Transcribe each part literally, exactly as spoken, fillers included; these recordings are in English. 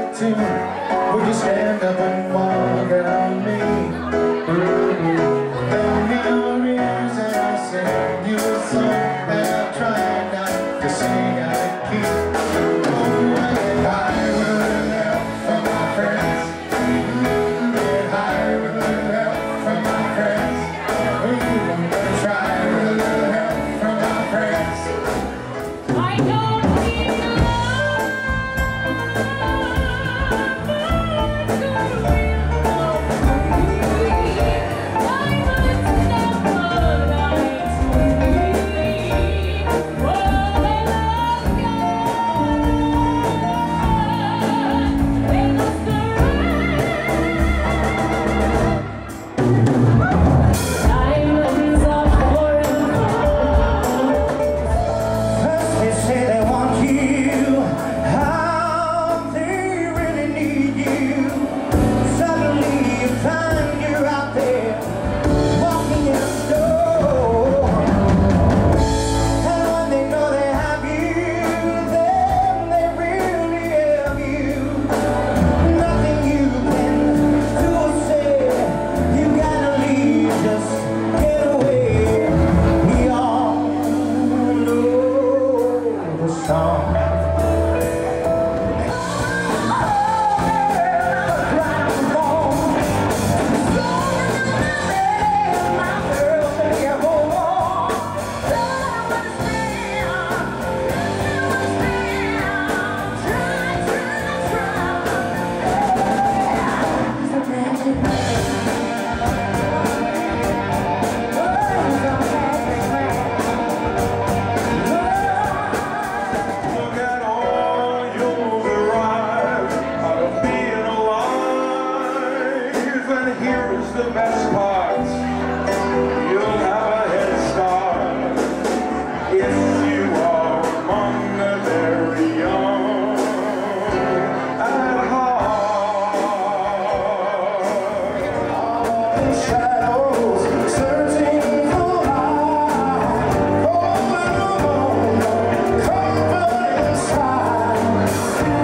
thirteen. Would you stand up and walk out on me? Tell me your ears and I'll sing you a song that I try not to sing. Here's the best part. You'll have a head start if you are among the very young at heart. The shadows searching for light. Open the window, come inside. Bye.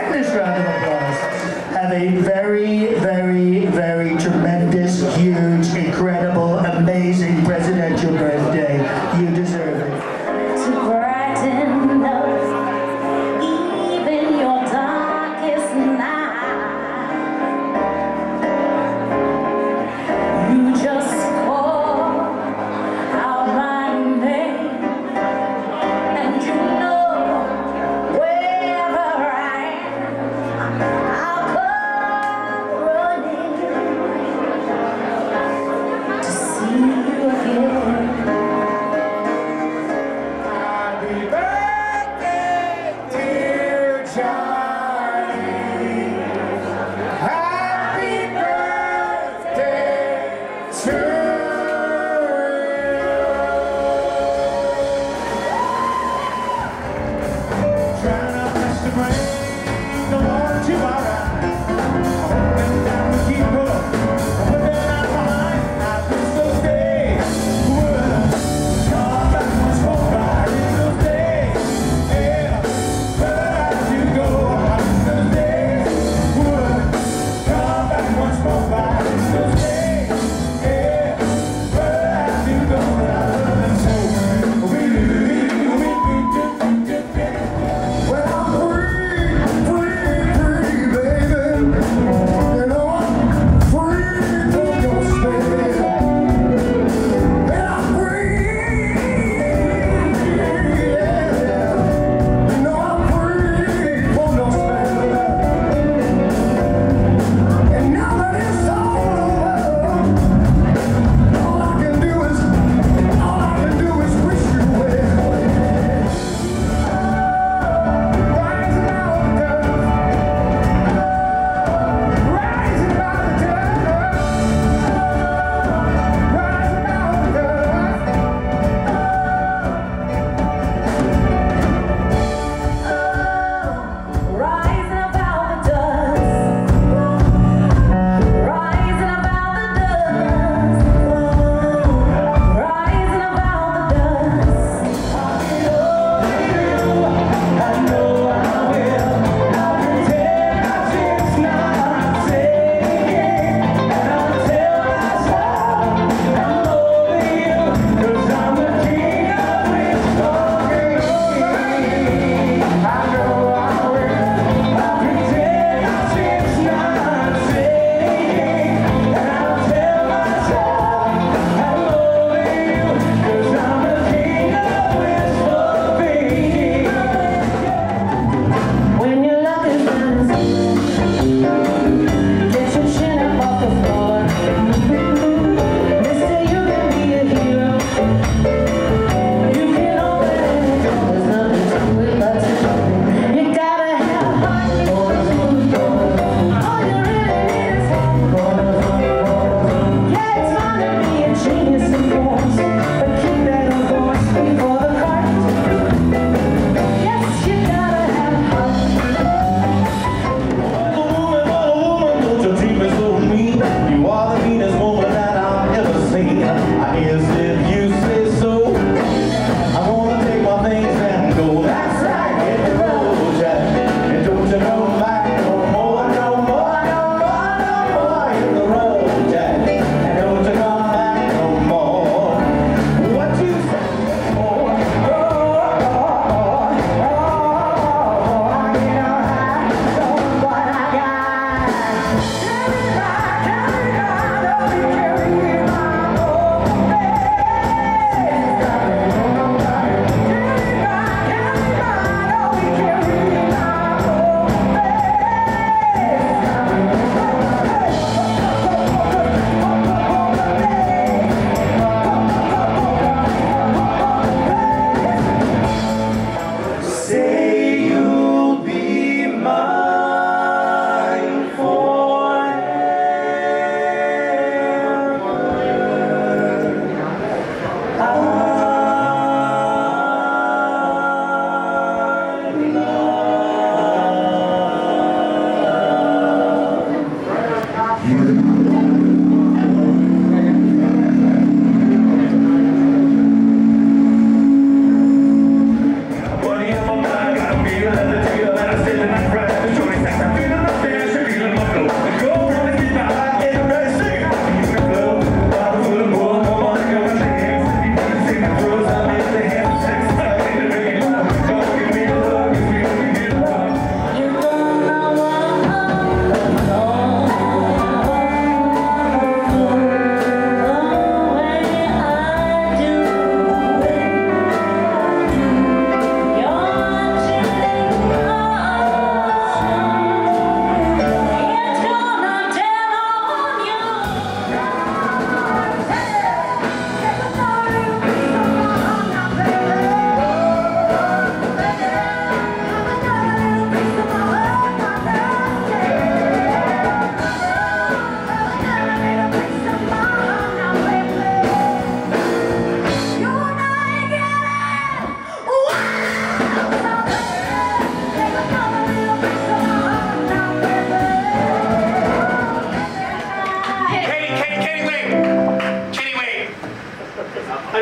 tremendous round of applause. Have a very, very, very tremendous, huge, incredible, amazing presidential birthday. You deserve it. To brighten up even your darkest night, you just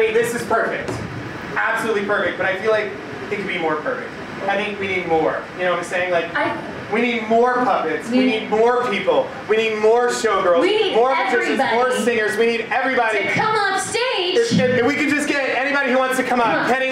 mean, this is perfect. Absolutely perfect, but I feel like it could be more perfect. I think we need more. You know what I'm saying? Like, I, we need more puppets. We, we need more people. We need more showgirls. We need more musicians, more singers. We need everybody to come on stage. If, if, if we could just get anybody who wants to come, come up. Penny